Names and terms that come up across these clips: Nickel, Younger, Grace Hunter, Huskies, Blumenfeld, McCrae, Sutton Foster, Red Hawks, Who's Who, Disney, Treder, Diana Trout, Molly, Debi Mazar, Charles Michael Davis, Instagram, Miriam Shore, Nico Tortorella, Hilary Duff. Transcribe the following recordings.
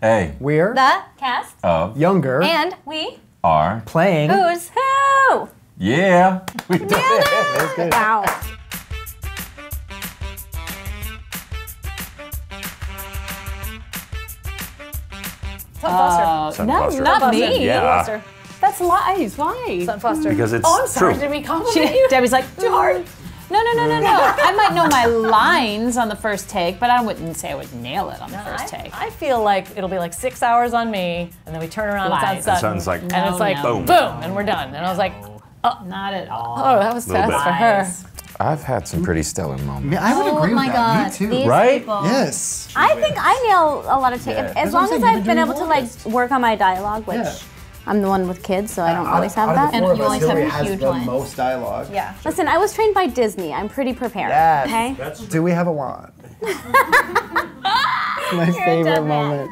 Hey. We're the cast of Younger. And we are playing Who's Who? Yeah. We did it. That was good. Wow. Sutton Foster. Not me. Yeah. That's lies. Why? Sutton Foster. Because it's true. Oh, I'm sorry. Did we compliment you? Debbie's like, too hard. No. I might know my lines on the first take, but I wouldn't say I would nail it on the first take. I feel like it'll be like 6 hours on me, and then we turn around and it's on Sutton. Like, and it's like, boom, boom, and we're done. And I was like, oh, not at all. Oh, that was fast for her. I've had some pretty stellar moments. Yeah, I would agree with that. Oh my God, me too. Right? Yes. I think I nail a lot of takes, as long as I've been able to like work on my dialogue, which I'm the one with kids, so I don't always have that. And you always have huge lines. Most dialogue. Yeah. Listen, I was trained by Disney. I'm pretty prepared. Yes. Okay. That's Do we have a wand? My favorite moment.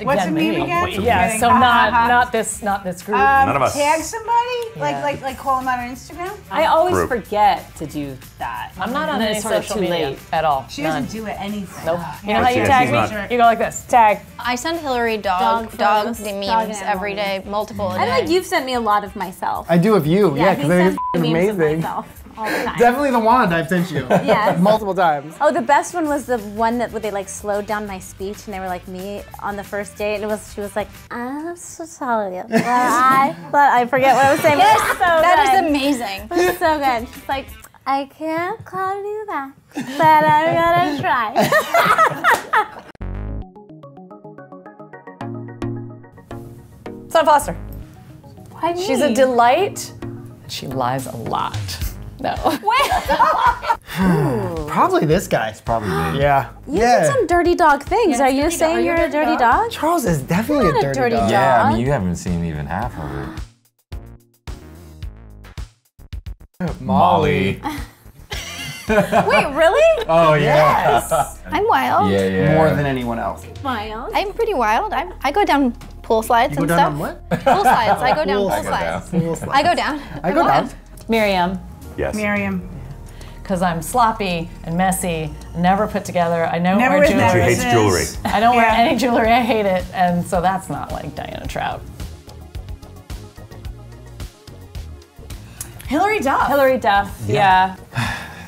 What's a meme again? Yeah. So not this group. None of us. Tag somebody. Yeah. Like call them out on Instagram. I always forget to do that. I'm not on any social media at all. She doesn't do anything. Nope. You know how you tag me? You go like this. Tag. I send Hilary dog the memes every day, multiple. I like you've sent me a lot of myself. I do of you. Yeah, because they're amazing. Definitely the wand I've sent you. Yeah. Multiple times. Oh, the best one was the one that they like slowed down my speech and they were like me on the first date and it was she was like, I'm so sorry. But I forget what I was saying. Yes, so that is amazing. It was so good. She's like, I can't call you that, but I'm gonna try. Sutton Foster. Why me? She's a delight. She lies a lot. No. Probably this guy. It's probably me. Yeah. You did some dirty dog things. Are you saying you're a dirty dog? Charles is definitely a dirty dog. Yeah, I mean, you haven't seen even half of it. Molly. Wait, really? Oh, yeah. Yes. I'm wild. Yeah. More than anyone else. Wild. I'm pretty wild. I go down pool slides and stuff. You go down what? Pool slides. I go down pool slides. I go down. I go down. Miriam. Yes. Miriam. Because I'm sloppy and messy, never put together. I don't wear jewelry. She hates jewelry. I don't wear any jewelry. I hate it. And so that's not like Diana Trout. Hilary Duff. Hilary Duff. Yeah.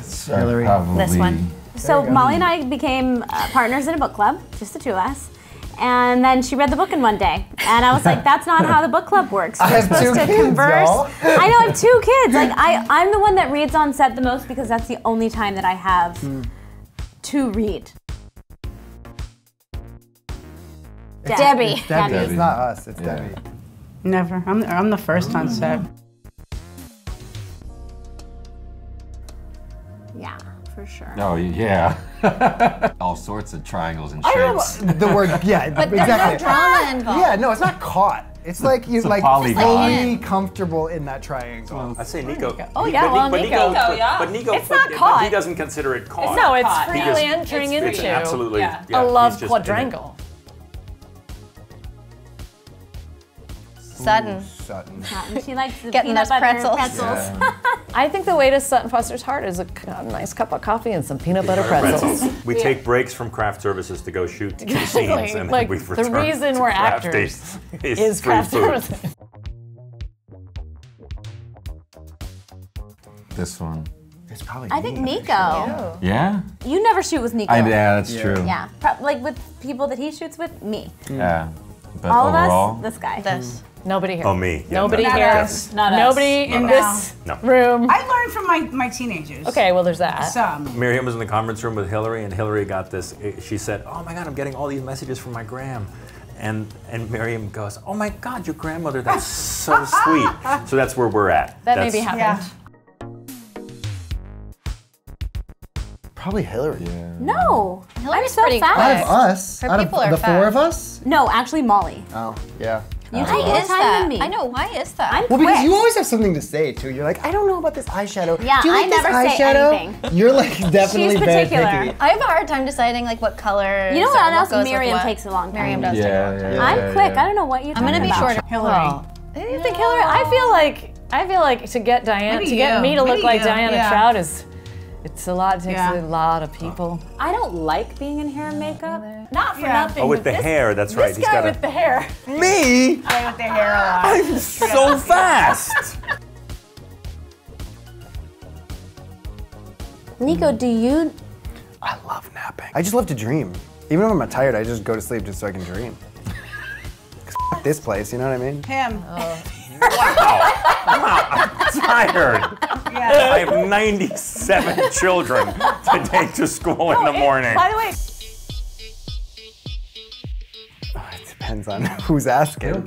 So Hilary. This one. So Molly and I became partners in a book club, just the two of us. And then she read the book in one day. And I was like, that's not how the book club works. You're supposed to converse. I know, I have two kids. Like, I'm the one that reads on set the most because that's the only time that I have to read. Debbie. Debbie. It's not us, it's Debbie. Never. I'm the first on set. Yeah. For sure. Oh, yeah. All sorts of triangles and shapes. The word, but exactly. There's no drama involved. Yeah, no, it's not caught. It's like you're like fully comfortable in that triangle. Well, I'd say Nico. Oh, yeah, Nico. It's not caught. But he doesn't consider it caught. No, it's freely entering into absolutely a love quadrangle. Sutton. Sutton. She likes the peanut butter pretzels. Yeah. I think the way to Sutton Foster's heart is a nice cup of coffee and some peanut butter pretzels. We take breaks from craft services to go shoot scenes, and like, we've returned. The reason we're actors is craft services. This one. It's probably I think Nico. Yeah? You never shoot with Nico. Yeah, that's true. Yeah, like with people that he shoots with, me. Yeah, but all overall, of us, this guy. This. Nobody here. Oh, me. Yeah, nobody here. Us. Not us. Nobody in this room. I learned from my teenagers. Okay, well, there's that. Some. Miriam was in the conference room with Hilary, and Hilary got this. She said, oh, my God, I'm getting all these messages from my gram. And Miriam goes, oh, my God, your grandmother, that's so sweet. So that's where we're at. That maybe happened. Yeah. Probably Hilary. Yeah. No. Hilary's so fast. Out of us? Her people are fast. The four of us? No, actually Molly. Oh, yeah. You take more time than me. I know, why is that? I'm quick. Because you always have something to say too. You're like, I don't know about this eyeshadow. Yeah, do you like this eyeshadow? Anything. You're like definitely very picky. I have a hard time deciding like what color. You know what else? Miriam takes a long time. Miriam does take a long time. I'm quick. I don't know what you're talking about. I'm gonna be shorter. Hilary. You think Hilary? I feel like to get me to look like Diana Trout is It's a lot. It takes a lot of people. I don't like being in hair and makeup. Not for nothing. Oh, with the hair. That's right. He's got with the hair. Me? Play with the hair a lot. I'm so fast. Nico, do you? I love napping. I just love to dream. Even if I'm tired, I just go to sleep just so I can dream. Cause f this place, you know what I mean? Him. Oh. Wow, I'm tired. Yeah. I have 97 children to take to school in the morning. By the way. Oh, it depends on who's asking.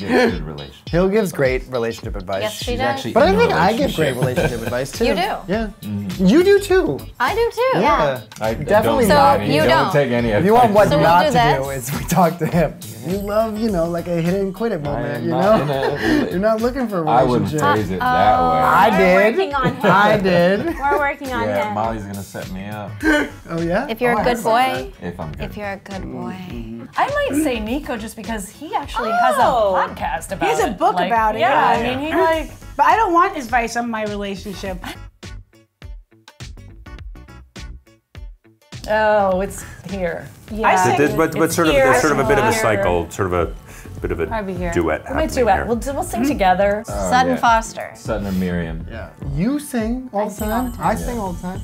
Hill gives great relationship advice. Yes, she does. But I think I give great relationship advice too. You do. Yeah. Mm-hmm. You do too. I do too. Yeah. I definitely not. So you don't take any advice. You want what not to do is we talk to him. You love, you know, like a hit it and quit it moment, you know? You're not looking for a relationship. I wouldn't phrase it that way. I did. We're working on him. I did. We're working on him. Yeah, Molly's gonna set me up. Oh yeah? If you're a good boy. If I'm good. If you're a good boy. I might say Nico just because he actually has a podcast about it. He has a book about it. Yeah, I mean, he like... But I don't want advice on my relationship. Oh, it's here. Yeah. But sort of, there's sort of a bit of a cycle, sort of a bit of a duet happening here. We'll sing together. Sutton Foster. Sutton and Miriam. Yeah. You sing all the time. I sing all the time.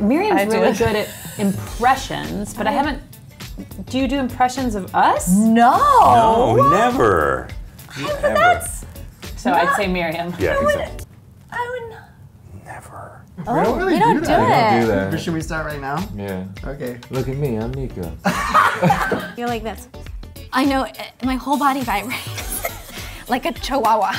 Miriam's really good at impressions, but I haven't. Do you do impressions of us? No. No, never. That's. So I'd say Miriam. Yeah, I would never. Oh, we don't really do that. Should we start right now? Yeah. Okay. Look at me, I'm Nico. You're like this. I know my whole body vibrates like a chihuahua.